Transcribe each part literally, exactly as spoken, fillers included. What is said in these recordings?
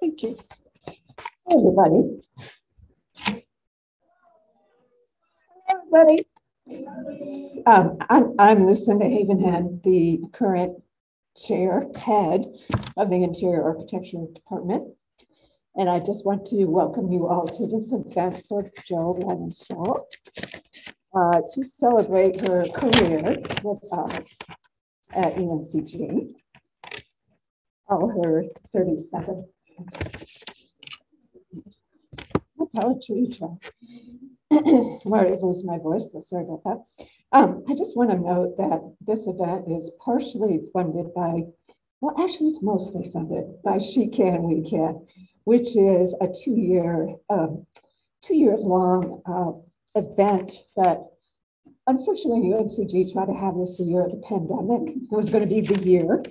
Thank you. Hey, everybody. Everybody. Um, I'm, I'm Lucinda Havenhand, the current chair, head of the Interior Architecture Department. And I just want to welcome you all to this event for Jo Leimenstoll uh, to celebrate her career with us at U N C G. All her thirty-seven poetry. I'm already losing my voice, so sorry about that. Um, I just want to note that this event is partially funded by, well, actually it's mostly funded by She Can We Can, which is a two-year, um, two-year-long uh, event that unfortunately U N C G tried to have this year of the pandemic. It was going to be the year.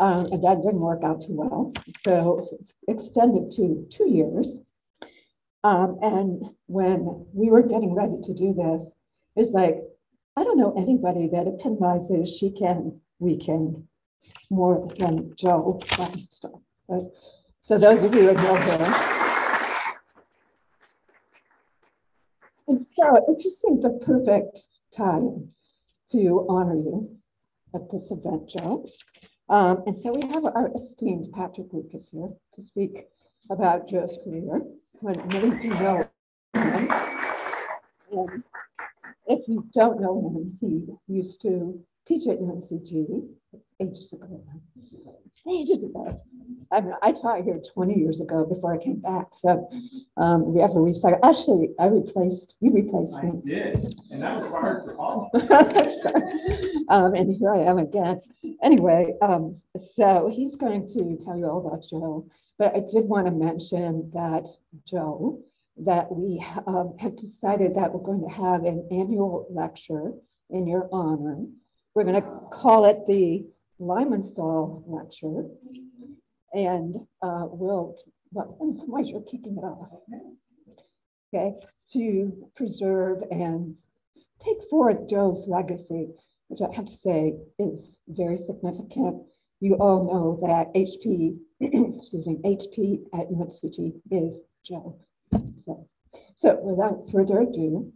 Um, and that didn't work out too well. So it's extended to two years. Um, and when we were getting ready to do this, it's like, I don't know anybody that epitomizes She Can, We Can more than Jo Leimenstoll. Right? So those of you who know her. And so it just seemed the perfect time to honor you at this event, Jo. Um, and so we have our esteemed Patrick Lucas here to speak about Jo's career, when many of you know him. And if you don't know him, he used to teach at U N C G ages ago. Ages ago. I mean, I taught here twenty years ago before I came back. So um, we ever recycled. Actually, I replaced, you replaced me. I did, and that was hard for all of us. So, um, and here I am again. Anyway, um, so he's going to tell you all about Jo, but I did want to mention that Jo, that we um, have decided that we're going to have an annual lecture in your honor. We're going to call it the Leimenstoll Lecture, and uh, we'll, well, in some ways you're kicking it off, okay, to preserve and take forward Jo's legacy, which I have to say is very significant. You all know that H P, excuse me, H P at U N C G is Jo. So, so without further ado,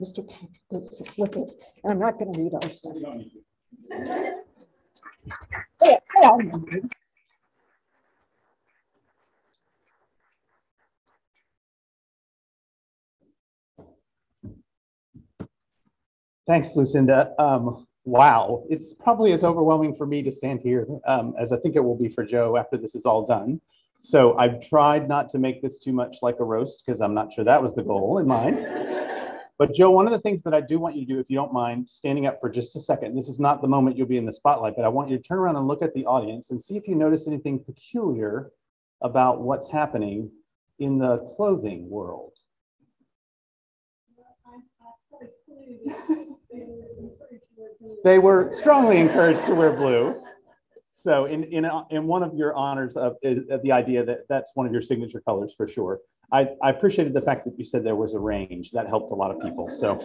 Mister Patrick Lucas, and I'm not going to read all stuff. Yeah, yeah. Thanks, Lucinda. Um, wow, it's probably as overwhelming for me to stand here um, as I think it will be for Jo after this is all done. So I've tried not to make this too much like a roast because I'm not sure that was the goal in mind. But Jo, one of the things that I do want you to do, if you don't mind, standing up for just a second, this is not the moment you'll be in the spotlight, but I want you to turn around and look at the audience and see if you notice anything peculiar about what's happening in the clothing world. They were strongly encouraged to wear blue. So in, in, in one of your honors of, of the idea that that's one of your signature colors for sure. I, I appreciated the fact that you said there was a range. That helped a lot of people. So,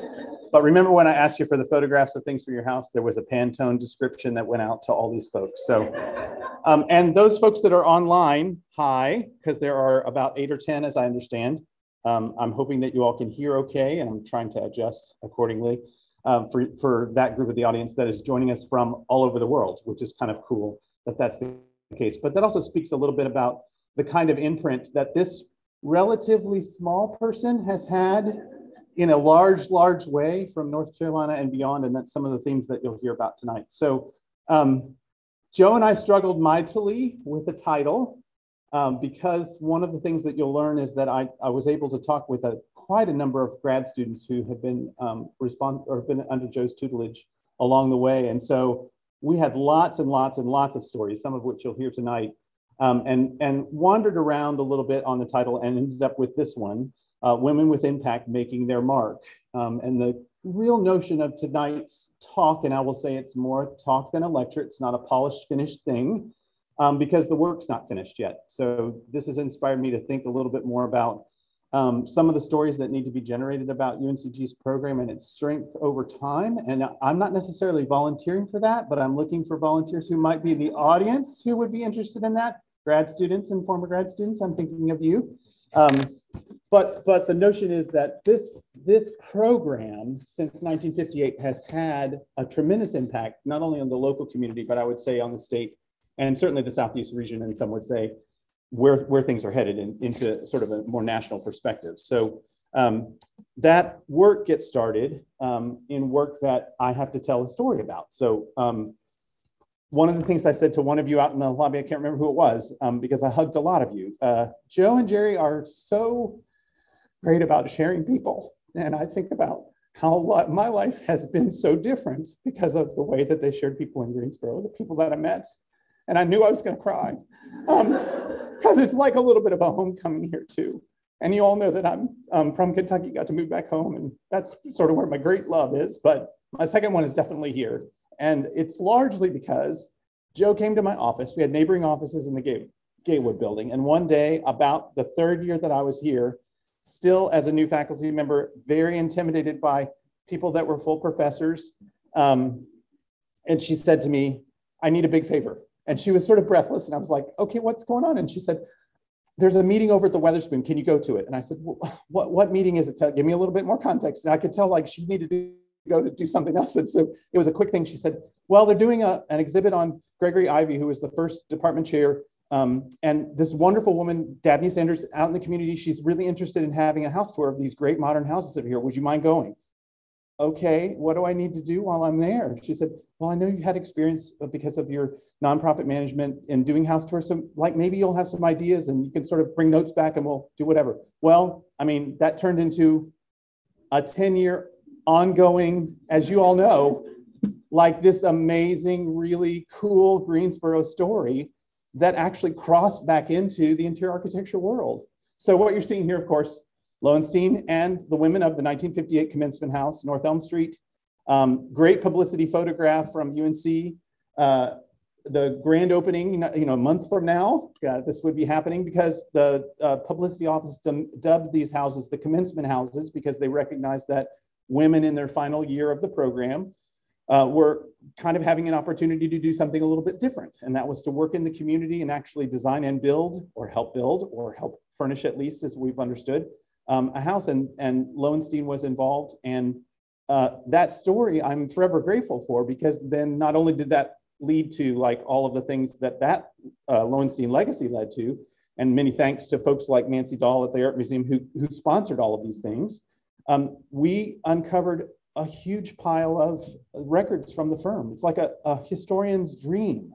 but remember when I asked you for the photographs of things for your house, there was a Pantone description that went out to all these folks. So, um, and those folks that are online, hi, because there are about eight or ten, as I understand. Um, I'm hoping that you all can hear okay, and I'm trying to adjust accordingly um, for, for that group of the audience that is joining us from all over the world, which is kind of cool that that's the case. But that also speaks a little bit about the kind of imprint that this relatively small person has had in a large, large way from North Carolina and beyond. And that's some of the themes that you'll hear about tonight. So um, Jo and I struggled mightily with the title um, because one of the things that you'll learn is that I, I was able to talk with a, quite a number of grad students who have been um, respond or have been under Jo's tutelage along the way. And so we had lots and lots and lots of stories, some of which you'll hear tonight. Um, and, and wandered around a little bit on the title and ended up with this one, uh, Women with Impact Making Their Mark. Um, and the real notion of tonight's talk, and I will say it's more a talk than a lecture, it's not a polished, finished thing, um, because the work's not finished yet. So this has inspired me to think a little bit more about um, some of the stories that need to be generated about U N C G's program and its strength over time. And I'm not necessarily volunteering for that, but I'm looking for volunteers who might be in the audience who would be interested in that. grad students and former grad students, I'm thinking of you. Um, but, but the notion is that this, this program since nineteen fifty-eight has had a tremendous impact, not only on the local community, but I would say on the state and certainly the Southeast region, and some would say where, where things are headed in, into sort of a more national perspective. So um, that work gets started um, in work that I have to tell a story about. So um, one of the things I said to one of you out in the lobby, I can't remember who it was, um, because I hugged a lot of you. Uh, Joe and Jerry are so great about sharing people. And I think about how my life has been so different because of the way that they shared people in Greensboro, the people that I met. And I knew I was gonna cry, because um, it's like a little bit of a homecoming here too. And you all know that I'm um, from Kentucky, got to move back home, and that's sort of where my great love is, but my second one is definitely here. And it's largely because Joe came to my office. We had neighboring offices in the Gate Gatewood Building. And one day, about the third year that I was here, still as a new faculty member, very intimidated by people that were full professors. Um, and she said to me, I need a big favor. And she was sort of breathless. And I was like, okay, what's going on? And she said, there's a meeting over at the Weatherspoon. Can you go to it? And I said, well, what, what meeting is it? Tell, give me a little bit more context. And I could tell like she needed to go to do something else. And so it was a quick thing. She said, well, they're doing a, an exhibit on Gregory Ivey, who was the first department chair. Um, and this wonderful woman, Dabney Sanders, out in the community, she's really interested in having a house tour of these great modern houses that are here. Would you mind going? Okay, what do I need to do while I'm there? She said, well, I know you had experience because of your nonprofit management in doing house tours. So like maybe you'll have some ideas and you can sort of bring notes back and we'll do whatever. Well, I mean, that turned into a ten year ongoing, as you all know, like this amazing, really cool Greensboro story that actually crossed back into the interior architecture world. So what you're seeing here, of course, Loewenstein and the women of the nineteen fifty-eight Commencement House, North Elm Street, um, great publicity photograph from U N C, uh, the grand opening, you know, a month from now, uh, this would be happening because the uh, publicity office dubbed these houses the Commencement Houses because they recognized that women in their final year of the program uh, were kind of having an opportunity to do something a little bit different. And that was to work in the community and actually design and build, or help build, or help furnish, at least as we've understood, um, a house. And, and Loewenstein was involved. And uh, that story I'm forever grateful for, because then not only did that lead to like all of the things that that uh, Loewenstein legacy led to, and many thanks to folks like Nancy Dahl at the Art Museum who, who sponsored all of these things, Um, we uncovered a huge pile of records from the firm. It's like a, a historian's dream.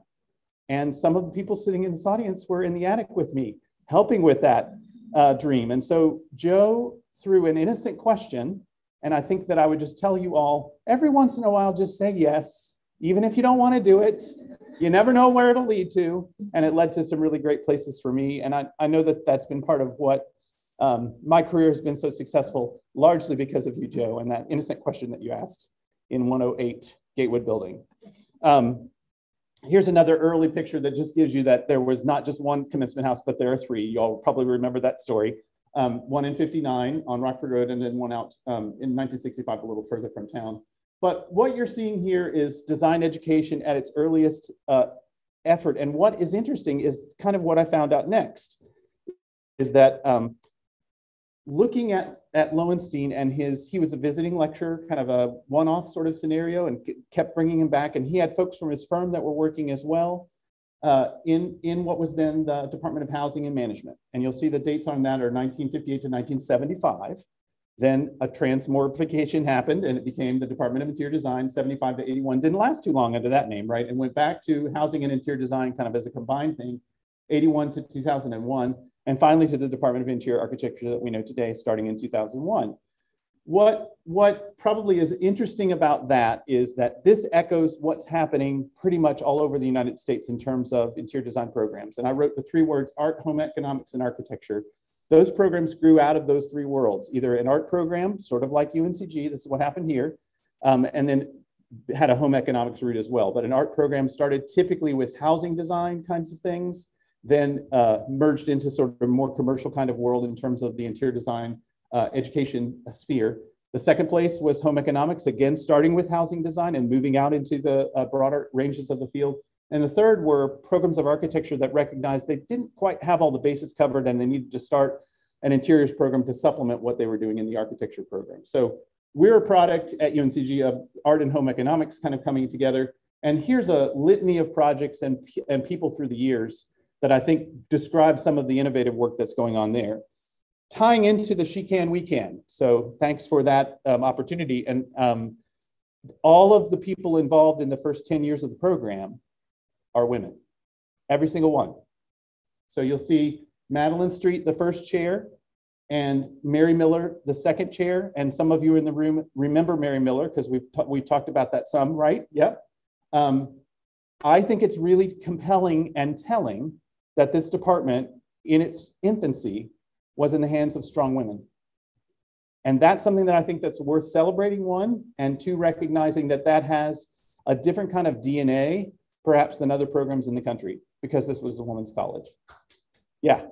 And some of the people sitting in this audience were in the attic with me, helping with that uh, dream. And so Joe threw an innocent question, and I think that I would just tell you all, every once in a while, just say yes, even if you don't want to do it. You never know where it'll lead to. And it led to some really great places for me. And I, I know that that's been part of what Um, my career has been so successful, largely because of you, Joe, and that innocent question that you asked in one oh eight Gatewood Building. Um, here's another early picture that just gives you that there was not just one Commencement House, but there are three. You all probably remember that story. Um, one in fifty-nine on Rockford Road, and then one out um, in nineteen sixty-five, a little further from town. But what you're seeing here is design education at its earliest uh, effort. And what is interesting is kind of what I found out next, is that um, looking at, at Loewenstein and his, he was a visiting lecturer, kind of a one-off sort of scenario, and kept bringing him back. And he had folks from his firm that were working as well uh, in, in what was then the Department of Housing and Management. And you'll see the dates on that are nineteen fifty-eight to nineteen seventy-five. Then a transmorphification happened and it became the Department of Interior Design, seventy-five to eighty-one. Didn't last too long under that name, right? And went back to Housing and Interior Design kind of as a combined thing, eighty-one to two thousand one. And finally to the Department of Interior Architecture that we know today, starting in two thousand one. What, what probably is interesting about that is that this echoes what's happening pretty much all over the United States in terms of interior design programs. And I wrote the three words: art, home economics, and architecture. Those programs grew out of those three worlds, either an art program, sort of like U N C G, this is what happened here, um, and then had a home economics route as well. But an art program started typically with housing design kinds of things, then uh, merged into sort of a more commercial kind of world in terms of the interior design uh, education sphere. The second place was home economics, again, starting with housing design and moving out into the uh, broader ranges of the field. And the third were programs of architecture that recognized they didn't quite have all the bases covered and they needed to start an interiors program to supplement what they were doing in the architecture program. So we're a product at U N C G of art and home economics kind of coming together. And here's a litany of projects and, and people through the years that I think describe some of the innovative work that's going on there. Tying into the She Can, We Can. So thanks for that um, opportunity. And um, all of the people involved in the first ten years of the program are women, every single one. So you'll see Madeline Street, the first chair, and Mary Miller, the second chair. And some of you in the room remember Mary Miller because we've, we've talked about that some, right? Yep. Um, I think it's really compelling and telling that this department in its infancy was in the hands of strong women. And that's something that I think that's worth celebrating, one, and two, recognizing that that has a different kind of D N A, perhaps, than other programs in the country, because this was a women's college. Yeah.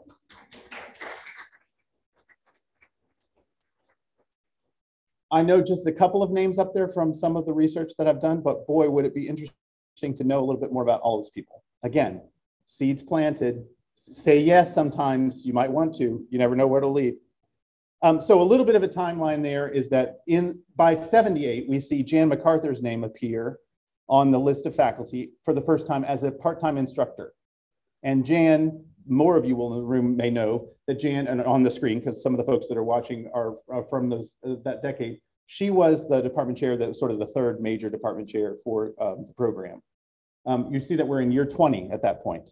I know just a couple of names up there from some of the research that I've done, but boy, would it be interesting to know a little bit more about all those people. Again, seeds planted, say yes sometimes, you might want to, you never know where to lead. Um, so a little bit of a timeline there is that in by seventy-eight, we see Jan MacArthur's name appear on the list of faculty for the first time as a part-time instructor. And Jan, more of you in the room may know that Jan, and on the screen, because some of the folks that are watching are, are from those uh, that decade, she was the department chair that was sort of the third major department chair for um, the program. Um, you see that we're in year twenty at that point.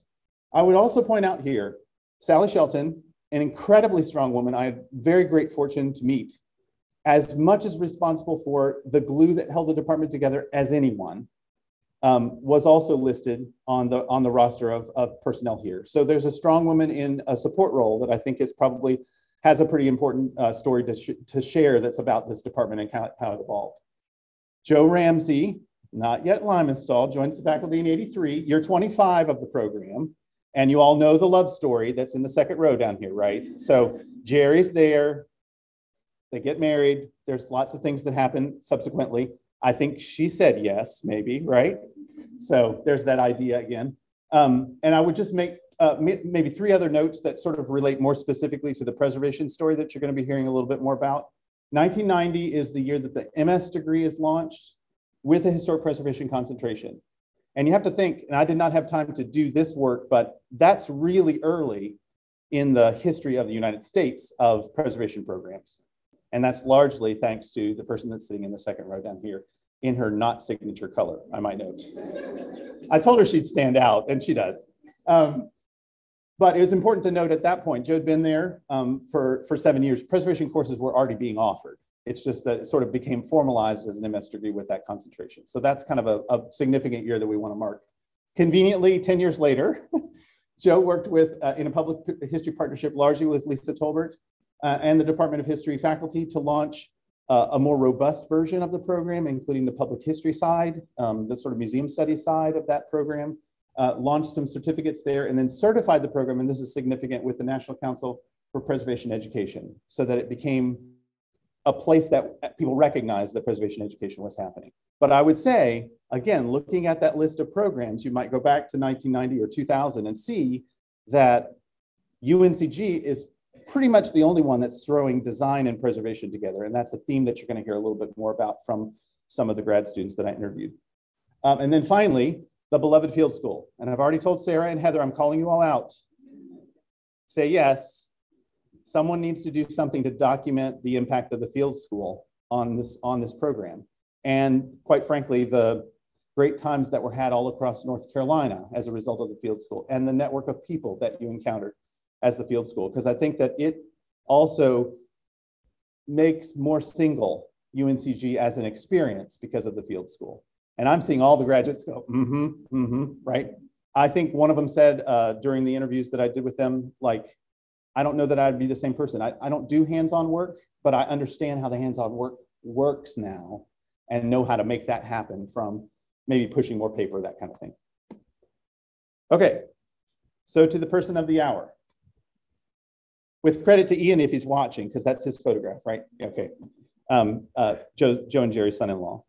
I would also point out here, Sally Shelton, an incredibly strong woman I had very great fortune to meet, as much as responsible for the glue that held the department together as anyone, um, was also listed on the, on the roster of, of personnel here. So there's a strong woman in a support role that I think is probably has a pretty important uh, story to, sh to share that's about this department and how it, how it evolved. Jo Ramsay, not yet Leimenstoll, joins the faculty in eighty-three, year twenty-five of the program. And you all know the love story that's in the second row down here, right? So Jerry's there, they get married, there's lots of things that happen subsequently. I think she said yes, maybe, right? So there's that idea again. Um, and I would just make uh, maybe three other notes that sort of relate more specifically to the preservation story that you're gonna be hearing a little bit more about. nineteen ninety is the year that the M S degree is launched with a historic preservation concentration. And you have to think, and I did not have time to do this work, but that's really early in the history of the United States of preservation programs. And that's largely thanks to the person that's sitting in the second row down here in her not signature color, I might note. I told her she'd stand out, and she does. Um, but it was important to note at that point, Jo had been there um, for, for seven years. Preservation courses were already being offered. It's just that it sort of became formalized as an M S degree with that concentration. So that's kind of a, a significant year that we want to mark. Conveniently, ten years later, Jo worked with, uh, in a public history partnership, largely with Lisa Tolbert uh, and the Department of History faculty to launch uh, a more robust version of the program, including the public history side, um, the sort of museum study side of that program, uh, launched some certificates there, and then certified the program, and this is significant, with the National Council for Preservation Education, so that it became a place that people recognize that preservation education was happening. But I would say, again, looking at that list of programs, you might go back to nineteen ninety or two thousand and see that U N C G is pretty much the only one that's throwing design and preservation together. And that's a theme that you're gonna hear a little bit more about from some of the grad students that I interviewed. Um, and then finally, the beloved field school. And I've already told Sarah and Heather, I'm calling you all out. Say yes. Someone needs to do something to document the impact of the field school on this, on this program. And quite frankly, the great times that were had all across North Carolina as a result of the field school and the network of people that you encountered as the field school. Because I think that it also makes more single U N C G as an experience because of the field school. And I'm seeing all the graduates go, mm-hmm, mm-hmm, right? I think one of them said uh, during the interviews that I did with them, like, I don't know that I'd be the same person. I, I don't do hands-on work, but I understand how the hands-on work works now and know how to make that happen from maybe pushing more paper, that kind of thing. Okay, so to the person of the hour. With credit to Ian if he's watching, because that's his photograph, right? Okay, um, uh, Jo, Jo and Jerry's son-in-law.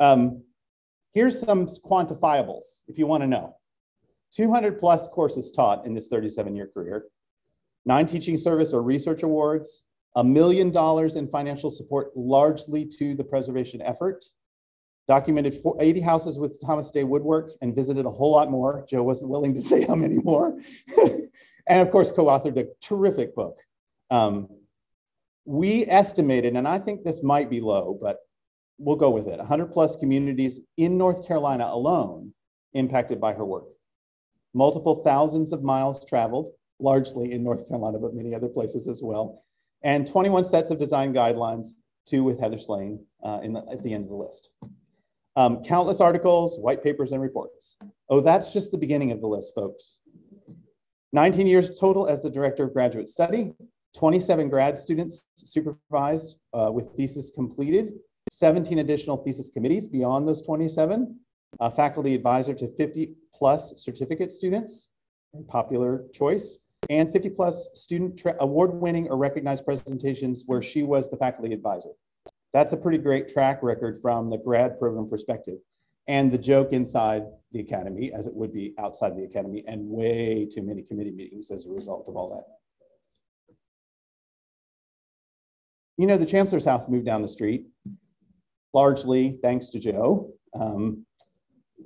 Um, Here's some quantifiables if you want to know. two hundred plus courses taught in this thirty-seven year career, nine teaching service or research awards, a million dollars in financial support largely to the preservation effort, documented eighty houses with Thomas Day woodwork and visited a whole lot more. Joe wasn't willing to say how many more. And of course, co-authored a terrific book. Um, we estimated, and I think this might be low, but we'll go with it, one hundred plus communities in North Carolina alone impacted by her work. Multiple thousands of miles traveled, largely in North Carolina, but many other places as well. And twenty-one sets of design guidelines, two with Heather Slane uh, in the, at the end of the list. Um, countless articles, white papers, and reports. Oh, that's just the beginning of the list, folks. nineteen years total as the director of graduate study, twenty-seven grad students supervised uh, with thesis completed, seventeen additional thesis committees beyond those twenty-seven, a faculty advisor to fifty plus certificate students, popular choice, and fifty plus student award-winning or recognized presentations where she was the faculty advisor. That's a pretty great track record from the grad program perspective, and the joke inside the academy as it would be outside the academy, and way too many committee meetings as a result of all that. You know, the chancellor's house moved down the street, largely thanks to Jo. Um,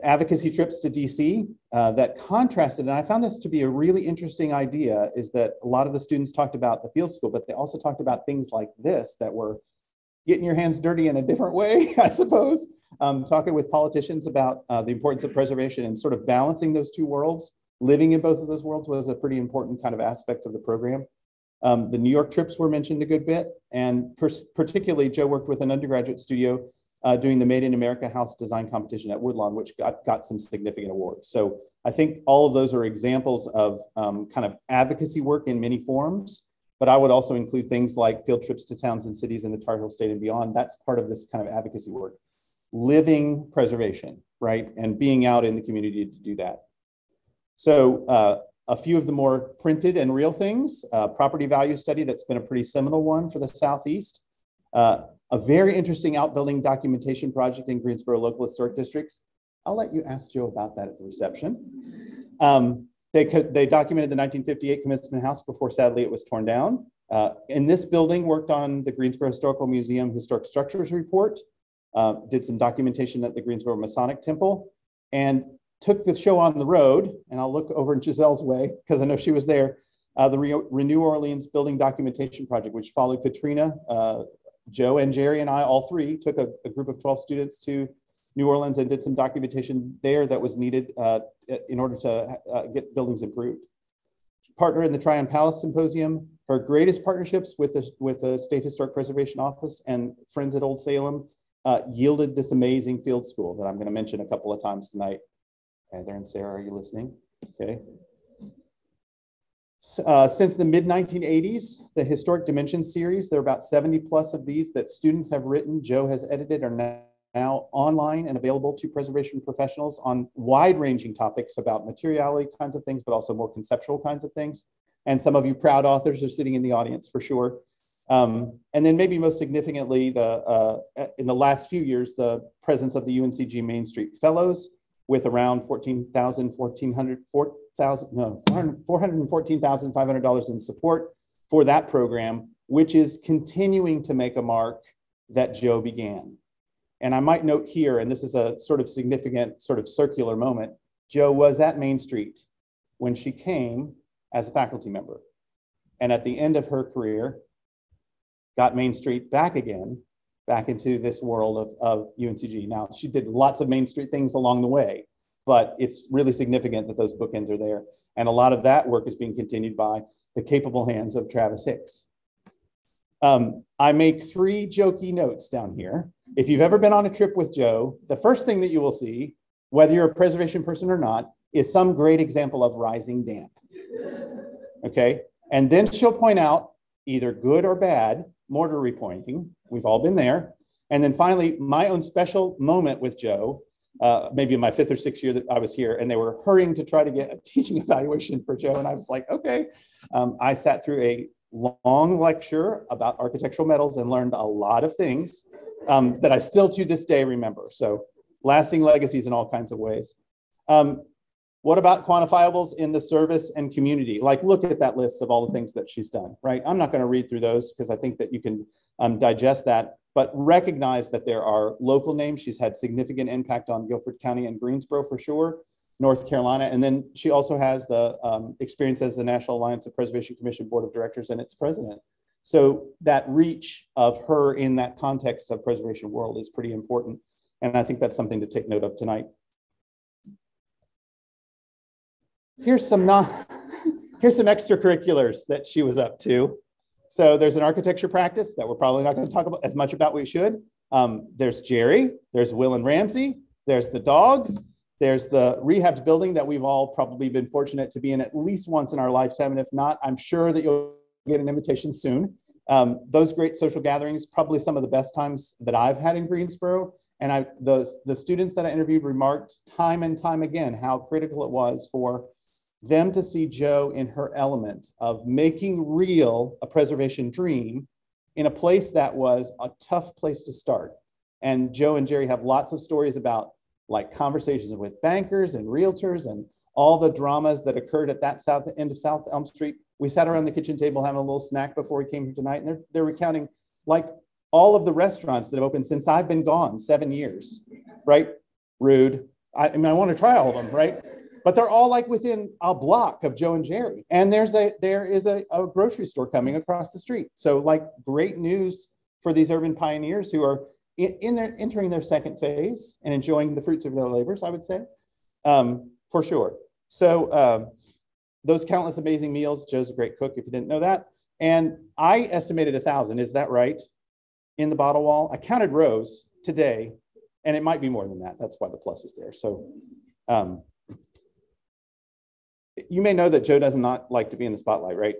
advocacy trips to D C uh, that contrasted, and I found this to be a really interesting idea, is that a lot of the students talked about the field school, but they also talked about things like this that were getting your hands dirty in a different way, I suppose, um, talking with politicians about uh, the importance of preservation and sort of balancing those two worlds. Living in both of those worlds was a pretty important kind of aspect of the program. Um, the New York trips were mentioned a good bit, and particularly Jo worked with an undergraduate studio Uh, doing the Made in America house design competition at Woodlawn, which got, got some significant awards. So I think all of those are examples of um, kind of advocacy work in many forms, but I would also include things like field trips to towns and cities in the Tar Heel State and beyond. That's part of this kind of advocacy work. Living preservation, right? And being out in the community to do that. So uh, a few of the more printed and real things, uh, property value study, that's been a pretty seminal one for the Southeast. Uh, A very interesting outbuilding documentation project in Greensboro Local Historic Districts. I'll let you ask Jo about that at the reception. Um, they, could, they documented the nineteen fifty-eight Commencement House before, sadly, it was torn down. Uh, in this building, worked on the Greensboro Historical Museum Historic Structures Report, uh, did some documentation at the Greensboro Masonic Temple, and took the show on the road, and I'll look over in Giselle's way, because I know she was there, uh, the Re New Orleans Building Documentation Project, which followed Katrina. uh, Jo and Jerry and I, all three, took a, a group of twelve students to New Orleans and did some documentation there that was needed uh, in order to uh, get buildings improved. Partner in the Tryon Palace Symposium, her greatest partnerships with the, with the State Historic Preservation Office and friends at Old Salem uh, yielded this amazing field school that I'm going to mention a couple of times tonight. Heather and Sarah, are you listening? Okay. Uh, since the mid nineteen eighties, the Historic Dimensions series, there are about seventy plus of these that students have written, Jo has edited, are now, now online and available to preservation professionals on wide-ranging topics about materiality kinds of things, but also more conceptual kinds of things. And some of you proud authors are sitting in the audience for sure. Um, and then maybe most significantly, the uh, in the last few years, the presence of the U N C G Main Street Fellows with around fourteen thousand, fourteen hundred, four thousand, no, four hundred fourteen thousand five hundred dollars in support for that program, which is continuing to make a mark that Jo began. And I might note here, and this is a sort of significant sort of circular moment, Jo was at Main Street when she came as a faculty member. And at the end of her career, got Main Street back again, back into this world of, of U N C G. Now, she did lots of Main Street things along the way, but it's really significant that those bookends are there. And a lot of that work is being continued by the capable hands of Travis Hicks. Um, I make three jokey notes down here. If you've ever been on a trip with Jo, the first thing that you will see, whether you're a preservation person or not, is some great example of rising damp, okay? And then she'll point out either good or bad, mortar repointing, we've all been there. And then finally, my own special moment with Jo, Uh, maybe in my fifth or sixth year that I was here, and they were hurrying to try to get a teaching evaluation for Jo, and I was like, okay. Um, I sat through a long lecture about architectural metals and learned a lot of things um, that I still to this day remember. So lasting legacies in all kinds of ways. Um, what about quantifiables in the service and community? Like, look at that list of all the things that she's done, right? I'm not going to read through those because I think that you can um, digest that, but recognize that there are local names. She's had significant impact on Guilford County and Greensboro for sure, North Carolina. And then she also has the um, experience as the National Alliance of Preservation Commission Board of Directors and its president. So that reach of her in that context of preservation world is pretty important. And I think that's something to take note of tonight. Here's some not, here's some extracurriculars that she was up to. So there's an architecture practice that we're probably not going to talk about as much about we should. Um, there's Jerry, there's Will and Ramsey, there's the dogs, there's the rehabbed building that we've all probably been fortunate to be in at least once in our lifetime. And if not, I'm sure that you'll get an invitation soon. Um, those great social gatherings, probably some of the best times that I've had in Greensboro. And I, the, the students that I interviewed remarked time and time again how critical it was for them to see Jo in her element of making real a preservation dream in a place that was a tough place to start. And Jo and Jerry have lots of stories about like conversations with bankers and realtors and all the dramas that occurred at that south end of South Elm Street. We sat around the kitchen table having a little snack before we came here tonight, and they're, they're recounting like all of the restaurants that have opened since I've been gone seven years, right? Rude. I, I mean, I want to try all of them, right? But they're all like within a block of Jo and Jerry. And there's a, there is a, a grocery store coming across the street. So like great news for these urban pioneers who are in, in their, entering their second phase and enjoying the fruits of their labors, I would say, um, for sure. So um, those countless amazing meals, Jo's a great cook if you didn't know that. And I estimated a thousand, is that right? In the bottle wall, I counted rows today, and it might be more than that. That's why the plus is there. So um, you may know that Jo does not like to be in the spotlight, right?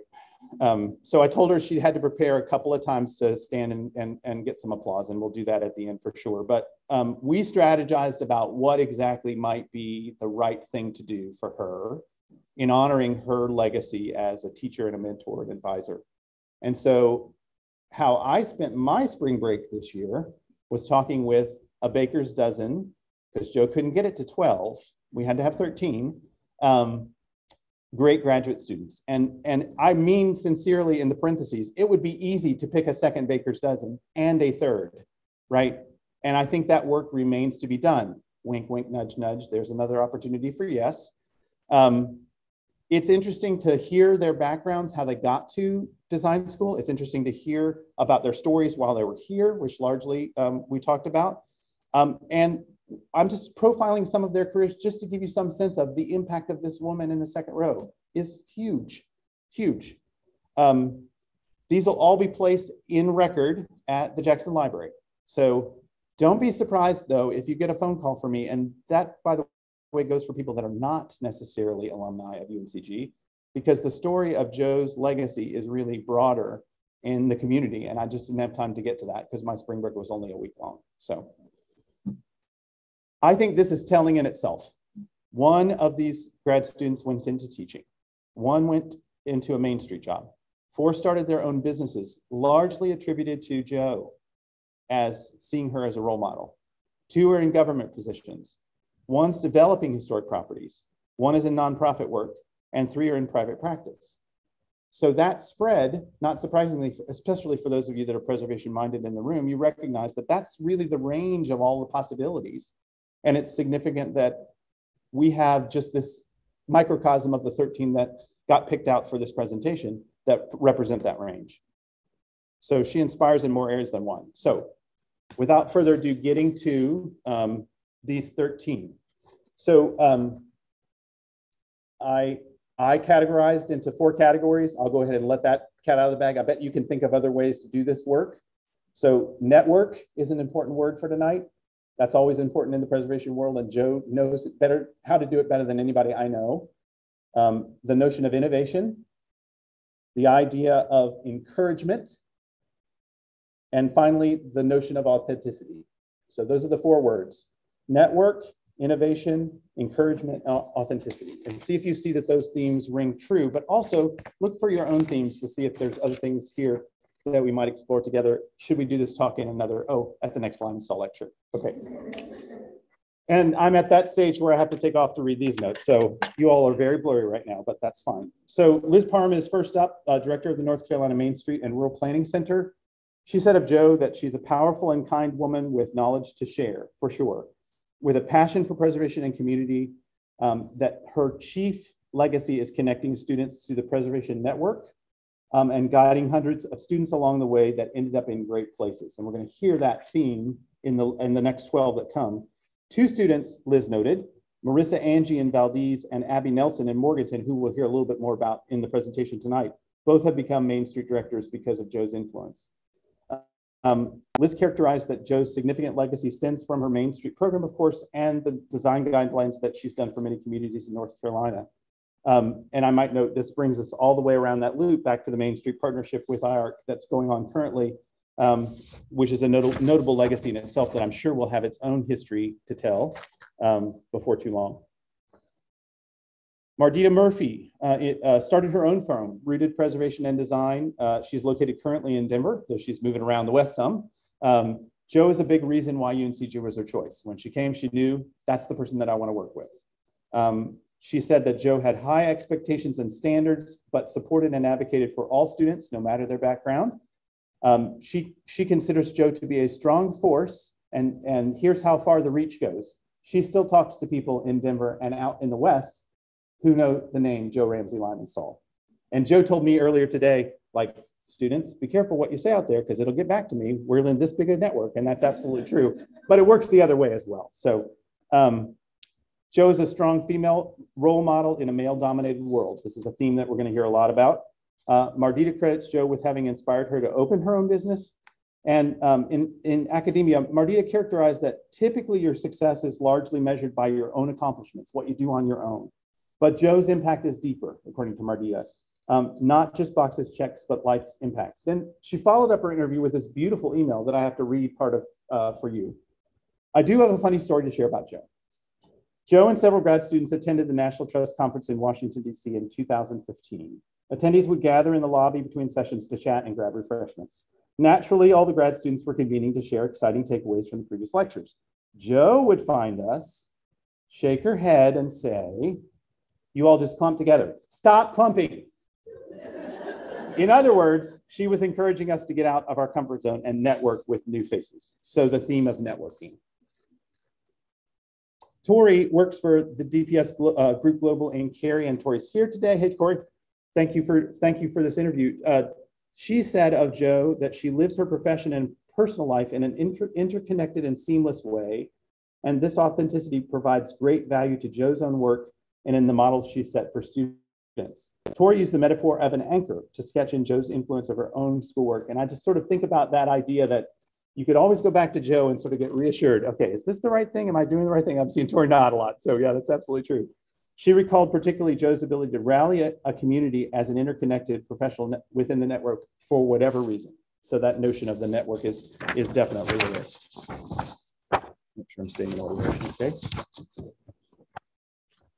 Um, so I told her she had to prepare a couple of times to stand and, and, and get some applause, and we'll do that at the end for sure. But um, we strategized about what exactly might be the right thing to do for her in honoring her legacy as a teacher and a mentor and advisor. And so how I spent my spring break this year was talking with a baker's dozen, because Jo couldn't get it to twelve. We had to have thirteen. Um, great graduate students. And, and I mean sincerely in the parentheses, it would be easy to pick a second baker's dozen and a third, right? And I think that work remains to be done. Wink, wink, nudge, nudge. There's another opportunity for yes. Um, it's interesting to hear their backgrounds, how they got to design school. It's interesting to hear about their stories while they were here, which largely um, we talked about. Um, and I'm just profiling some of their careers just to give you some sense of the impact of this woman in the second row is huge, huge. Um, these will all be placed in record at the Jackson Library. So don't be surprised though, if you get a phone call from me, and that by the way goes for people that are not necessarily alumni of U N C G, because the story of Jo's legacy is really broader in the community. And I just didn't have time to get to that because my spring break was only a week long. So I think this is telling in itself. One of these grad students went into teaching. One went into a Main Street job. Four started their own businesses, largely attributed to Jo as seeing her as a role model. Two are in government positions. One's developing historic properties. One is in nonprofit work, and three are in private practice. So that spread, not surprisingly, especially for those of you that are preservation minded in the room, you recognize that that's really the range of all the possibilities. And it's significant that we have just this microcosm of the thirteen that got picked out for this presentation that represent that range. So she inspires in more areas than one. So without further ado, getting to um, these thirteen. So um, I, I categorized into four categories. I'll go ahead and let that cat out of the bag. I bet you can think of other ways to do this work. So network is an important word for tonight. That's always important in the preservation world, and Jo knows it better, how to do it better than anybody I know. Um, the notion of innovation, the idea of encouragement, and finally, the notion of authenticity. So those are the four words: network, innovation, encouragement, and authenticity. And see if you see that those themes ring true, but also look for your own themes to see if there's other things here that we might explore together. Should we do this talk in another, oh, at the next line, Limestone lecture. Okay. And I'm at that stage where I have to take off to read these notes. So you all are very blurry right now, but that's fine. So Liz Parham is first up, uh, director of the North Carolina Main Street and Rural Planning Center. She said of Jo that she's a powerful and kind woman with knowledge to share, for sure, with a passion for preservation and community, um, that her chief legacy is connecting students to the Preservation Network, um, and guiding hundreds of students along the way that ended up in great places. And we're going to hear that theme in the, in the next twelve that come. Two students, Liz noted, Marissa Angie in Valdez and Abby Nelson in Morganton, who we'll hear a little bit more about in the presentation tonight, both have become Main Street directors because of Jo's influence. Um, Liz characterized that Jo's significant legacy stems from her Main Street program, of course, and the design guidelines that she's done for many communities in North Carolina. Um, and I might note this brings us all the way around that loop back to the Main Street partnership with I A R C that's going on currently, um, which is a not notable legacy in itself that I'm sure will have its own history to tell um, before too long. Mardita Murphy uh, it, uh, started her own firm, Rooted Preservation and Design. Uh, she's located currently in Denver, though she's moving around the West some. Um, Jo is a big reason why U N C G was her choice. When she came, she knew that's the person that I want to work with. Um, She said that Jo had high expectations and standards, but supported and advocated for all students, no matter their background. Um, she, she considers Jo to be a strong force, and, and here's how far the reach goes. She still talks to people in Denver and out in the West who know the name Jo Ramsay Leimenstoll. And Jo told me earlier today, like, students, be careful what you say out there, because it'll get back to me. We're in this big a network, and that's absolutely true. But it works the other way as well. So. Um, Jo is a strong female role model in a male-dominated world. This is a theme that we're going to hear a lot about. Uh, Mardita credits Jo with having inspired her to open her own business. And um, in, in academia, Mardita characterized that typically your success is largely measured by your own accomplishments, what you do on your own. But Jo's impact is deeper, according to Mardita, um, not just boxes, checks, but life's impact. Then she followed up her interview with this beautiful email that I have to read part of uh, for you. I do have a funny story to share about Jo. Jo and several grad students attended the National Trust Conference in Washington, D C in two thousand fifteen. Attendees would gather in the lobby between sessions to chat and grab refreshments. Naturally, all the grad students were convening to share exciting takeaways from the previous lectures. Jo would find us, shake her head, and say, "You all just clumped together. Stop clumping." In other words, she was encouraging us to get out of our comfort zone and network with new faces. So the theme of networking. Tori works for the D P S uh, Group Global in Cary, and Tori's here today. Hey, Tori, thank you for thank you for this interview. Uh, she said of Jo that she lives her profession and personal life in an inter interconnected and seamless way, and this authenticity provides great value to Jo's own work and in the models she set for students. Tori used the metaphor of an anchor to sketch in Jo's influence of her own schoolwork, and I just sort of think about that idea that you could always go back to Jo and sort of get reassured. Okay, is this the right thing? Am I doing the right thing? I'm seeing Tori nod a lot. So yeah, that's absolutely true. She recalled particularly Jo's ability to rally a, a community as an interconnected professional net within the network for whatever reason. So that notion of the network is, is definitely there. Make sure I'm staying in order. Okay.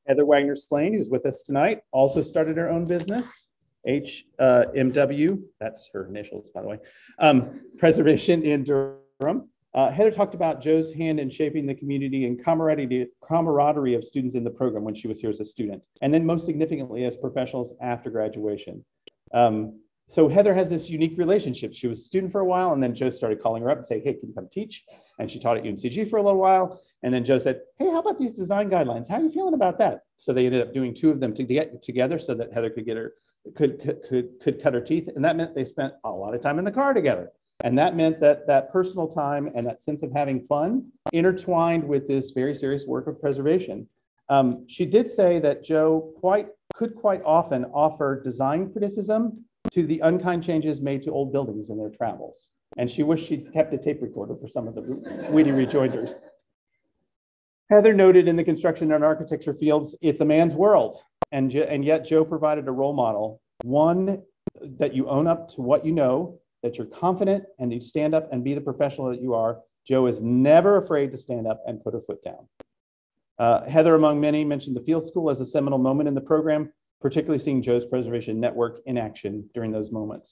Heather Wagner Slane, who's with us tonight, also started her own business. H M W, uh, that's her initials, by the way, um, preservation in Durham. Uh, Heather talked about Jo's hand in shaping the community and camaraderie, camaraderie of students in the program when she was here as a student, and then most significantly as professionals after graduation. Um, so Heather has this unique relationship. She was a student for a while, and then Jo started calling her up and saying, "Hey, can you come teach?" And she taught at U N C G for a little while. And then Jo said, "Hey, how about these design guidelines? How are you feeling about that?" So they ended up doing two of them to get together so that Heather could get her Could, could, could cut her teeth. And that meant they spent a lot of time in the car together. And that meant that that personal time and that sense of having fun intertwined with this very serious work of preservation. Um, she did say that Jo quite could quite often offer design criticism to the unkind changes made to old buildings in their travels. And she wished she'd kept a tape recorder for some of the witty rejoinders. Heather noted in the construction and architecture fields, it's a man's world. And, and yet Jo provided a role model, one that you own up to what you know, that you're confident and you stand up and be the professional that you are. Jo is never afraid to stand up and put her foot down. Uh, Heather, among many, mentioned the field school as a seminal moment in the program, particularly seeing Jo's preservation network in action during those moments.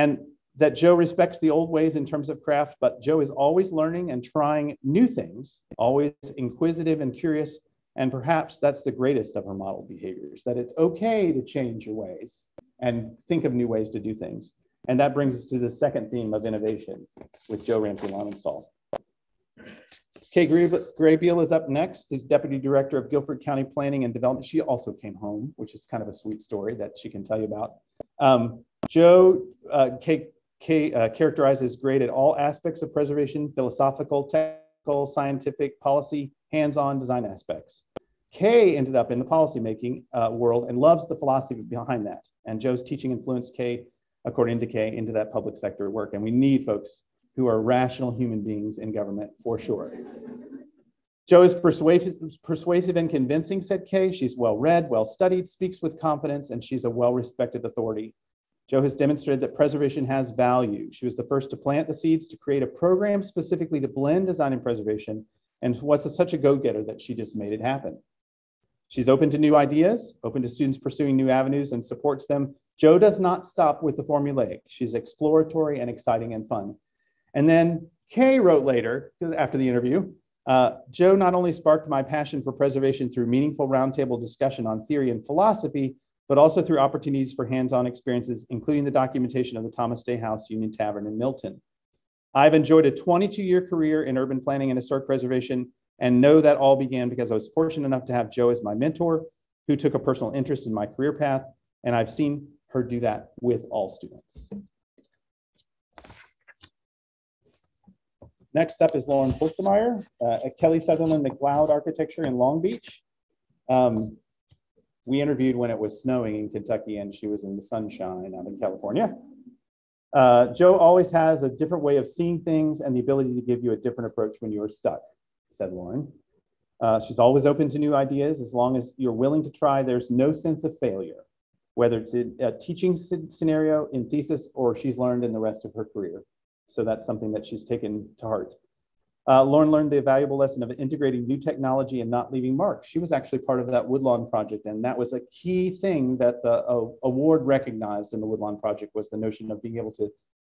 And that Jo respects the old ways in terms of craft, but Jo is always learning and trying new things, always inquisitive and curious. And perhaps that's the greatest of her model behaviors, that it's okay to change your ways and think of new ways to do things. And that brings us to the second theme of innovation with Jo Ramsay Leimenstoll. Kay Grabiel is up next. She's Deputy Director of Guilford County Planning and Development. She also came home, which is kind of a sweet story that she can tell you about. Um, Jo uh, Kay, Kay, uh, characterizes grade at all aspects of preservation, philosophical, technical, scientific, policy, hands-on design aspects. Kay ended up in the policymaking uh, world and loves the philosophy behind that. And Jo's teaching influenced Kay, according to Kay, into that public sector work. And we need folks who are rational human beings in government, for sure. Jo is persuasive, persuasive and convincing, said Kay. She's well-read, well-studied, speaks with confidence, and she's a well-respected authority. Jo has demonstrated that preservation has value. She was the first to plant the seeds to create a program specifically to blend design and preservation, and was such a go-getter that she just made it happen. She's open to new ideas, open to students pursuing new avenues, and supports them. Jo does not stop with the formulaic. She's exploratory and exciting and fun. And then Kay wrote later, after the interview, uh, Jo not only sparked my passion for preservation through meaningful roundtable discussion on theory and philosophy, but also through opportunities for hands-on experiences, including the documentation of the Thomas Day House, Union Tavern in Milton. I've enjoyed a twenty-two year career in urban planning and historic preservation, and know that all began because I was fortunate enough to have Jo as my mentor, who took a personal interest in my career path, and I've seen her do that with all students. Next up is Lauren Forstemeyer uh, at Kelly Sutherland McLeod Architecture in Long Beach. Um, we interviewed when it was snowing in Kentucky, and she was in the sunshine out in California. Uh, Jo always has a different way of seeing things and the ability to give you a different approach when you are stuck, said Lauren. Uh, she's always open to new ideas as long as you're willing to try. There's no sense of failure, whether it's in a teaching scenario, in thesis, or she's learned in the rest of her career. So that's something that she's taken to heart. Uh, Lauren learned the valuable lesson of integrating new technology and not leaving marks. She was actually part of that Woodlawn Project, and that was a key thing that the uh, award recognized in the Woodlawn Project, was the notion of being able to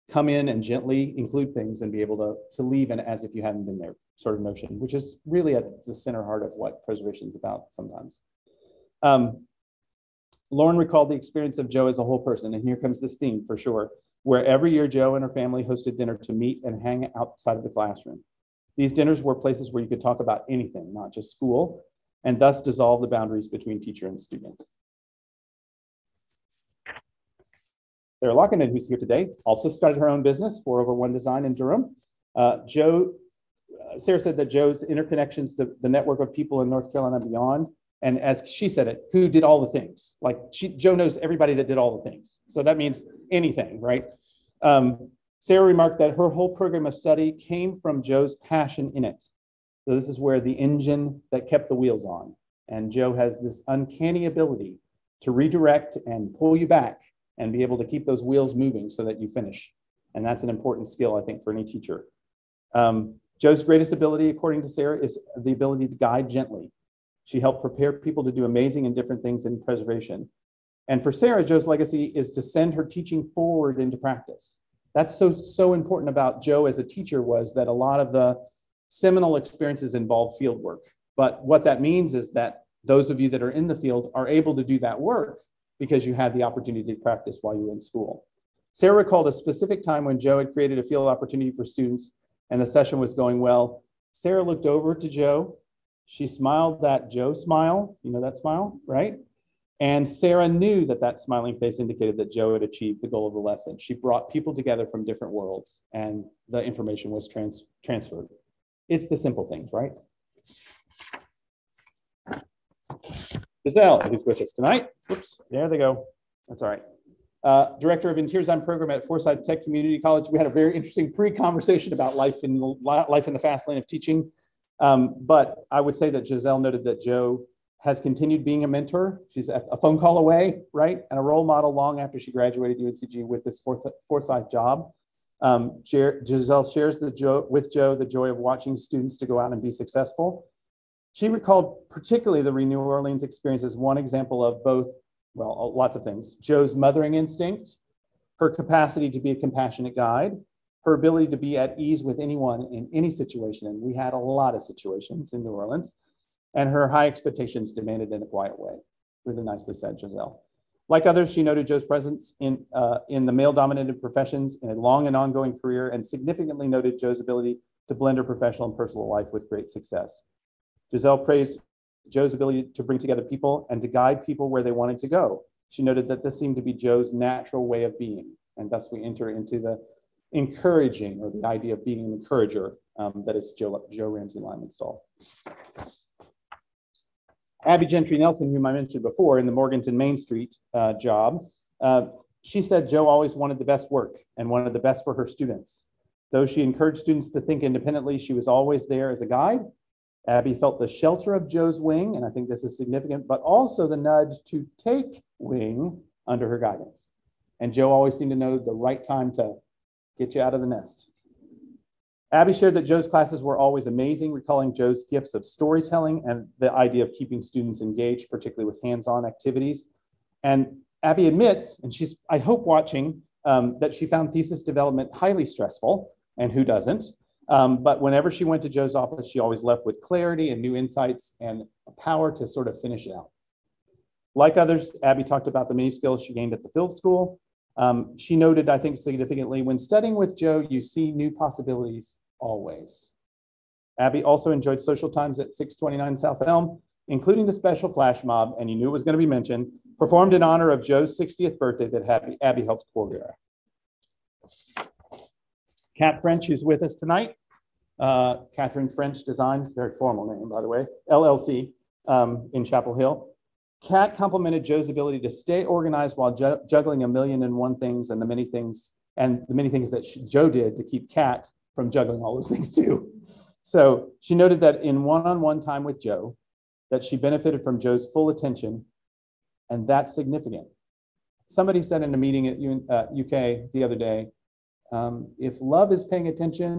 come in and gently include things and be able to, to leave and as if you hadn't been there sort of notion, which is really at the center heart of what preservation is about sometimes. Um, Lauren recalled the experience of Jo as a whole person, and here comes this theme for sure, where every year Jo and her family hosted dinner to meet and hang outside of the classroom. These dinners were places where you could talk about anything, not just school, and thus dissolve the boundaries between teacher and student. Sarah Lockenden, who's here today, also started her own business, four over one Design in Durham. Uh, Jo, uh, Sarah said that Jo's interconnections to the network of people in North Carolina and beyond, and as she said it, who did all the things. Like she, Jo knows everybody that did all the things. So that means anything, right? Um, Sarah remarked that her whole program of study came from Jo's passion in it. So this is where the engine that kept the wheels on. And Jo has this uncanny ability to redirect and pull you back and be able to keep those wheels moving so that you finish. And that's an important skill, I think, for any teacher. Um, Jo's greatest ability, according to Sarah, is the ability to guide gently. She helped prepare people to do amazing and different things in preservation. And for Sarah, Jo's legacy is to send her teaching forward into practice. That's so, so important about Jo as a teacher, was that a lot of the seminal experiences involve field work. But what that means is that those of you that are in the field are able to do that work because you had the opportunity to practice while you were in school. Sarah recalled a specific time when Jo had created a field opportunity for students and the session was going well. Sarah looked over to Jo. She smiled that Jo smile, you know that smile, right? And Sarah knew that that smiling face indicated that Jo had achieved the goal of the lesson. She brought people together from different worlds, and the information was trans transferred. It's the simple things, right? Giselle, who's with us tonight. Oops, there they go. That's all right. Uh, Director of Interior Design Program at Forsyth Tech Community College. We had a very interesting pre-conversation about life in, life in the fast lane of teaching. Um, but I would say that Giselle noted that Jo has continued being a mentor. She's a phone call away, right? And a role model long after she graduated U N C G with this Forsyth job. Um, Giselle shares the Jo, with Jo the joy of watching students to go out and be successful. She recalled particularly the New Orleans experience as one example of both, well, lots of things, Jo's mothering instinct, her capacity to be a compassionate guide, her ability to be at ease with anyone in any situation, and we had a lot of situations in New Orleans, and her high expectations demanded in a quiet way, really nicely said, Giselle. Like others, she noted Jo's presence in, uh, in the male-dominated professions in a long and ongoing career, and significantly noted Jo's ability to blend her professional and personal life with great success. Giselle praised Jo's ability to bring together people and to guide people where they wanted to go. She noted that this seemed to be Jo's natural way of being, and thus we enter into the encouraging, or the idea of being an encourager, um, that is Jo, Jo Ramsay Leimenstoll. Abby Gentry Nelson, whom I mentioned before in the Morganton Main Street uh, job, uh, she said Jo always wanted the best work and wanted the best for her students. Though she encouraged students to think independently, she was always there as a guide. Abby felt the shelter of Jo's wing, and I think this is significant, but also the nudge to take wing under her guidance. And Jo always seemed to know the right time to get you out of the nest. Abby shared that Jo's classes were always amazing, recalling Jo's gifts of storytelling and the idea of keeping students engaged, particularly with hands-on activities. And Abby admits, and she's, I hope, watching, um, that she found thesis development highly stressful, and who doesn't? Um, but whenever she went to Jo's office, she always left with clarity and new insights and a power to sort of finish it out. Like others, Abby talked about the many skills she gained at the field school. Um, she noted, I think significantly, when studying with Jo, you see new possibilities always. Abby also enjoyed social times at six twenty-nine South Elm, including the special flash mob, and you knew it was going to be mentioned, performed in honor of Jo's sixtieth birthday that Abby helped choreograph. Kat French, who's with us tonight. Uh, Catherine French Designs, very formal name, by the way, L L C um, in Chapel Hill. Kat complimented Jo's ability to stay organized while ju juggling a million and one things and the many things and the many things that she, Jo did to keep Kat from juggling all those things too. So she noted that in one-on-one time with Jo, that she benefited from Jo's full attention, and that's significant. Somebody said in a meeting at U N, uh, U K the other day, Um, if love is paying attention,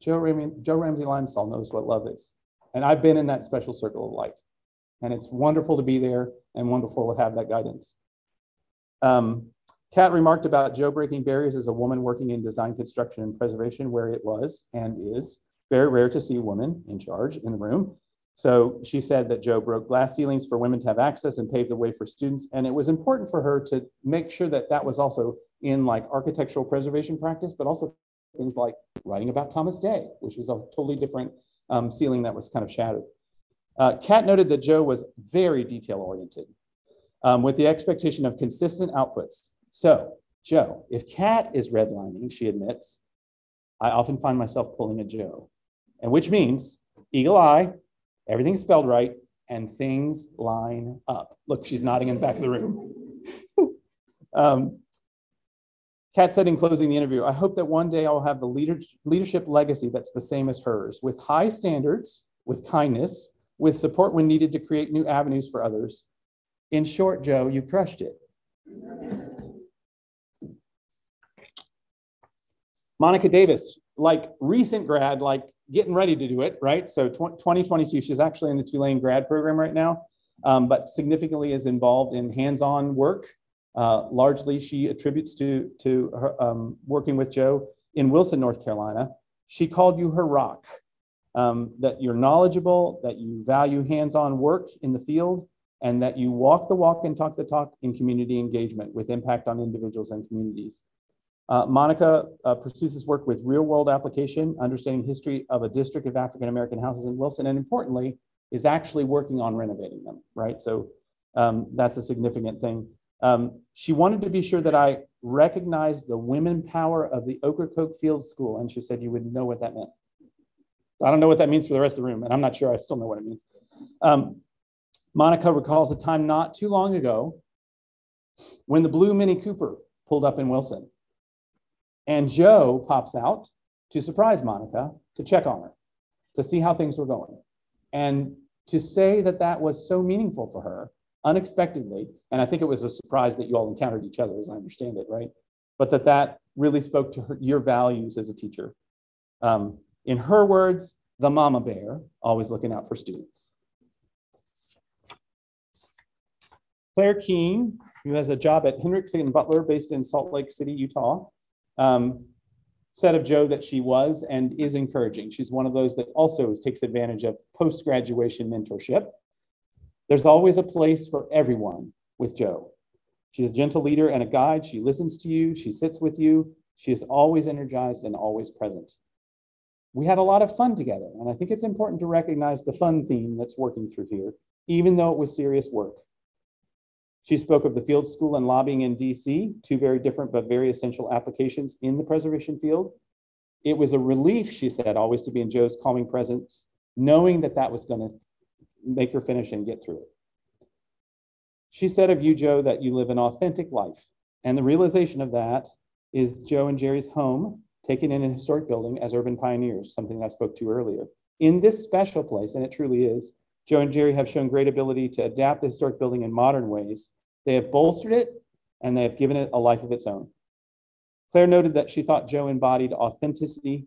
Jo, Ram Jo Ramsay Leimenstoll knows what love is. And I've been in that special circle of light. And it's wonderful to be there and wonderful to have that guidance. Um, Kat remarked about Jo breaking barriers as a woman working in design, construction, and preservation, where it was and is very rare to see women in charge in the room. So she said that Jo broke glass ceilings for women to have access and paved the way for students. And it was important for her to make sure that that was also in like architectural preservation practice, but also things like writing about Thomas Day, which was a totally different um, ceiling that was kind of shattered. Uh, Kat noted that Jo was very detail-oriented um, with the expectation of consistent outputs. So Jo, if Kat is redlining, she admits, I often find myself pulling a Jo, and which means eagle eye, everything's spelled right, and things line up. Look, she's nodding in the back of the room. um, Kat said in closing the interview, I hope that one day I'll have the leader, leadership legacy that's the same as hers, with high standards, with kindness, with support when needed to create new avenues for others. In short, Jo, you crushed it. Monica Davis, like recent grad, like getting ready to do it, right? So twenty twenty-two, she's actually in the Tulane grad program right now, um, but significantly is involved in hands-on work. Uh, largely, she attributes to, to her, um, working with Jo in Wilson, North Carolina. She called you her rock, um, that you're knowledgeable, that you value hands-on work in the field, and that you walk the walk and talk the talk in community engagement with impact on individuals and communities. Uh, Monica uh, pursues this work with real-world application, understanding history of a district of African-American houses in Wilson, and importantly, is actually working on renovating them, right? So um, that's a significant thing. Um, she wanted to be sure that I recognized the women power of the Ocracoke Field School, and she said you wouldn't know what that meant. I don't know what that means for the rest of the room, and I'm not sure I still know what it means. Um, Monica recalls a time not too long ago when the blue Mini Cooper pulled up in Wilson, and Jo pops out to surprise Monica, to check on her, to see how things were going, and to say that that was so meaningful for her, unexpectedly, and I think it was a surprise that you all encountered each other, as I understand it, right? But that that really spoke to her, your values as a teacher. Um, in her words, the mama bear, always looking out for students. Claire Keene, who has a job at Hendrickson and Butler based in Salt Lake City, Utah, um, said of Jo that she was and is encouraging. She's one of those that also takes advantage of post-graduation mentorship. There's always a place for everyone with Jo. She's a gentle leader and a guide. She listens to you. She sits with you. She is always energized and always present. We had a lot of fun together, and I think it's important to recognize the fun theme that's working through here, even though it was serious work. She spoke of the field school and lobbying in D C, two very different but very essential applications in the preservation field. It was a relief, she said, always to be in Jo's calming presence, knowing that that was going to make her finish and get through it. She said of you, Jo, that you live an authentic life, and the realization of that is Jo and Jerry's home, taken in a historic building as urban pioneers, something I spoke to earlier. In this special place, and it truly is, Jo and Jerry have shown great ability to adapt the historic building in modern ways. They have bolstered it, and they have given it a life of its own. Claire noted that she thought Jo embodied authenticity,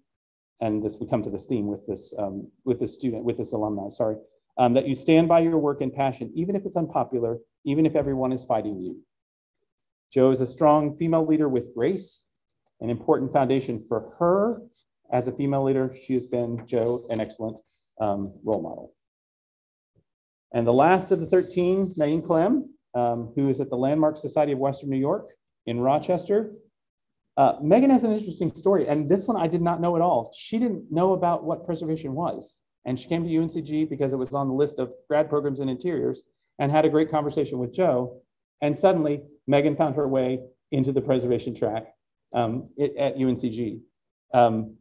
and this we come to this theme with this um, with this student, with this alumni, sorry, um, that you stand by your work and passion, even if it's unpopular, even if everyone is fighting you. Jo is a strong female leader with grace, an important foundation for her. As a female leader, she has been, Jo, an excellent um, role model. And the last of the thirteen, Megan Clem, um, who is at the Landmark Society of Western New York in Rochester. Uh, Megan has an interesting story, and this one I did not know at all. She didn't know about what preservation was, and she came to U N C G because it was on the list of grad programs in interiors, and had a great conversation with Jo, and suddenly Megan found her way into the preservation track um, it, at U N C G. Um,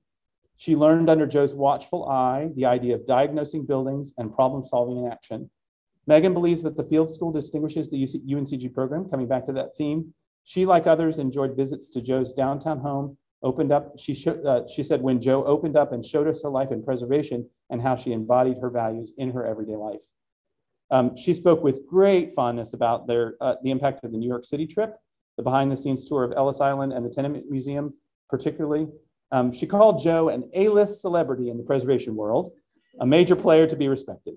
she learned under Jo's watchful eye the idea of diagnosing buildings and problem solving in action. Megan believes that the field school distinguishes the U N C G program, coming back to that theme. She, like others, enjoyed visits to Jo's downtown home, opened up, she, uh, she said when Jo opened up and showed us her life in preservation and how she embodied her values in her everyday life. Um, she spoke with great fondness about their, uh, the impact of the New York City trip, the behind-the-scenes tour of Ellis Island and the Tenement Museum, particularly. Um, she called Jo an A-list celebrity in the preservation world, a major player to be respected.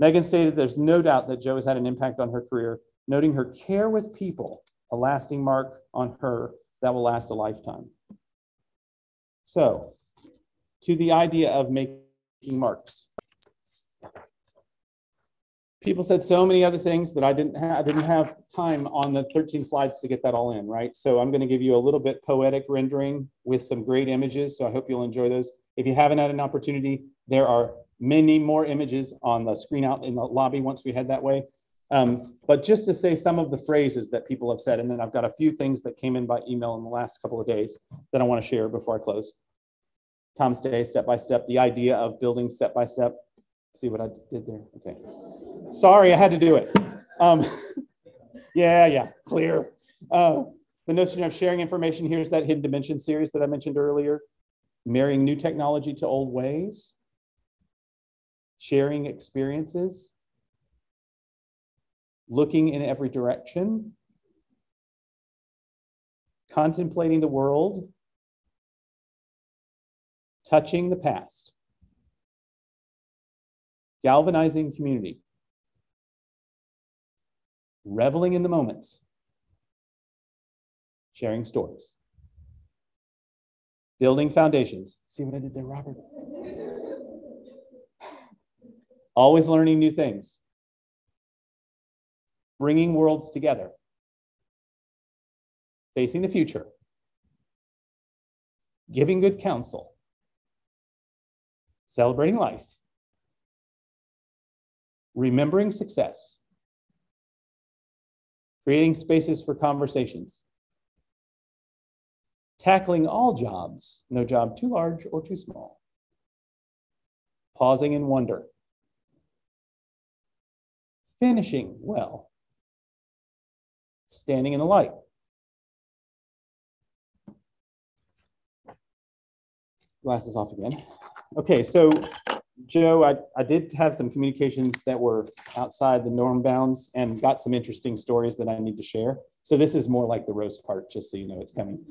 Megan stated there's no doubt that Jo has had an impact on her career, noting her care with people, a lasting mark on her that will last a lifetime. So, to the idea of making marks. People said so many other things that I didn't, ha I didn't have time on the thirteen slides to get that all in, right? So I'm gonna give you a little bit poetic rendering with some great images, so I hope you'll enjoy those. If you haven't had an opportunity, there are many more images on the screen out in the lobby once we head that way. Um, but just to say some of the phrases that people have said, and then I've got a few things that came in by email in the last couple of days that I wanna share before I close. Thomas Day, step-by-step, the idea of building step-by-step. See what I did there, okay. Sorry, I had to do it. Um, yeah, yeah, clear. Uh, the notion of sharing information, here's that hidden dimension series that I mentioned earlier. Marrying new technology to old ways. Sharing experiences. Looking in every direction. Contemplating the world. Touching the past. Galvanizing community. Reveling in the moment, sharing stories, building foundations. See what I did there, Robert? Always learning new things, bringing worlds together, facing the future, giving good counsel, celebrating life, remembering success, creating spaces for conversations, tackling all jobs, no job too large or too small, pausing in wonder, finishing well, standing in the light. Glasses off again. Okay, so Jo, I, I did have some communications that were outside the norm bounds and got some interesting stories that I need to share. So this is more like the roast part, just so you know it's coming.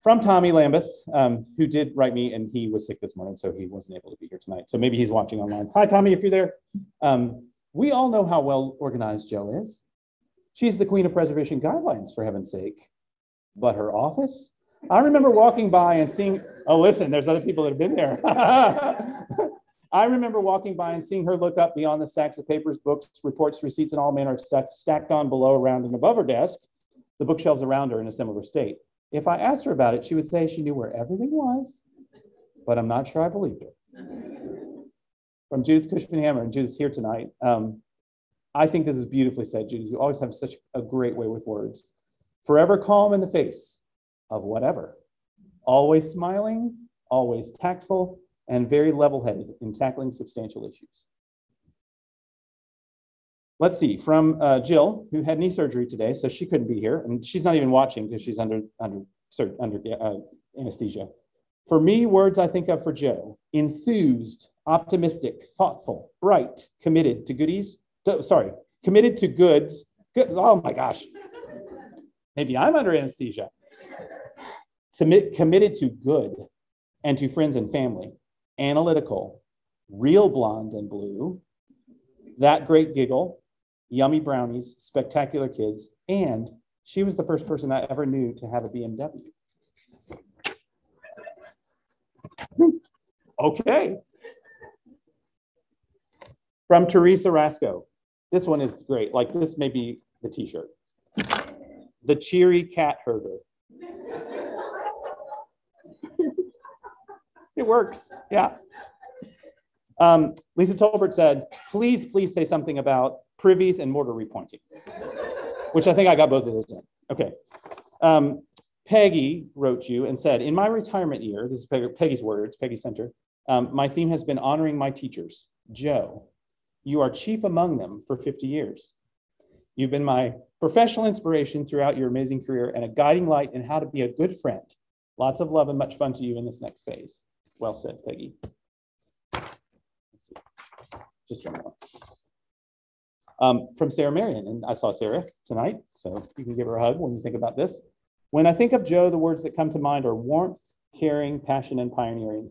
From Tommy Lambeth, um, who did write me, and he was sick this morning, so he wasn't able to be here tonight. So maybe he's watching online. Hi, Tommy, if you're there. Um, we all know how well organized Jo is. She's the queen of preservation guidelines, for heaven's sake. But her office? I remember walking by and seeing, oh, listen, there's other people that have been there. I remember walking by and seeing her look up beyond the stacks of papers, books, reports, receipts, and all manner of stuff stacked on below, around, and above her desk, the bookshelves around her in a similar state. If I asked her about it, she would say she knew where everything was, but I'm not sure I believed her. From Judith Cushman Hammer, and Judith's here tonight. Um, I think this is beautifully said, Judith. You always have such a great way with words. Forever calm in the face of whatever. Always smiling, always tactful, and very level-headed in tackling substantial issues. Let's see, from uh, Jill, who had knee surgery today, so she couldn't be here, and she's not even watching because she's under, under, under uh, anesthesia. For me, words I think of for Jo: enthused, optimistic, thoughtful, bright, committed to goodies, sorry, committed to goods, good, oh my gosh, maybe I'm under anesthesia, committed to good and to friends and family, analytical, real blonde and blue, that great giggle, yummy brownies, spectacular kids, and she was the first person I ever knew to have a B M W. Okay. From Teresa Rasco. This one is great. Like, this may be the t-shirt. The cheery cat herder. It works. Yeah. Um, Lisa Tolbert said, please, please say something about privies and mortar repointing, which I think I got both of those in. Okay. Um, Peggy wrote you and said, in my retirement year, this is Peggy's words, Peggy Center, um, my theme has been honoring my teachers. Jo, you are chief among them for fifty years. You've been my professional inspiration throughout your amazing career and a guiding light in how to be a good friend. Lots of love and much fun to you in this next phase. Well said, Peggy. Let's see. Just one more. Um, from Sarah Marion, and I saw Sarah tonight, so you can give her a hug when you think about this. When I think of Jo, the words that come to mind are warmth, caring, passion, and pioneering.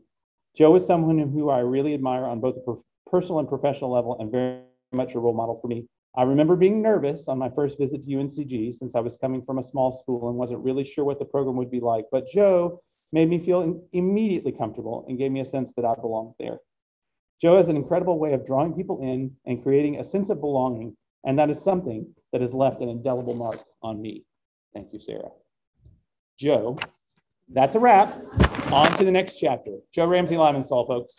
Jo is someone who I really admire on both a personal and professional level and very much a role model for me. I remember being nervous on my first visit to U N C G since I was coming from a small school and wasn't really sure what the program would be like, but Jo made me feel immediately comfortable and gave me a sense that I belonged there. Jo has an incredible way of drawing people in and creating a sense of belonging, and that is something that has left an indelible mark on me. Thank you, Sarah. Jo, that's a wrap. On to the next chapter. Jo Ramsay Leimenstoll, folks.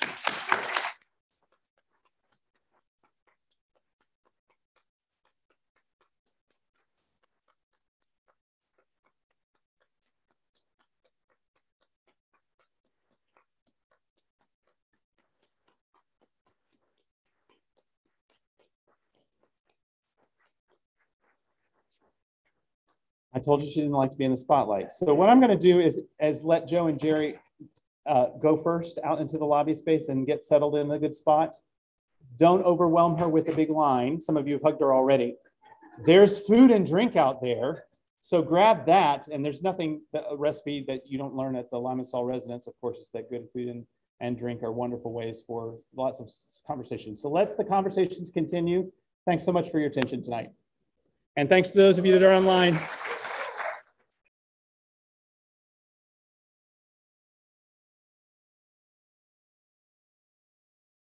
I told you she didn't like to be in the spotlight. So what I'm going to do is, is let Jo and Jerry uh, go first out into the lobby space and get settled in a good spot. Don't overwhelm her with a big line. Some of you have hugged her already. There's food and drink out there. So grab that. And there's nothing, a recipe that you don't learn at the Leimenstoll residence, of course, is that good food and, and drink are wonderful ways for lots of conversation. So let's the conversations continue. Thanks so much for your attention tonight. And thanks to those of you that are online.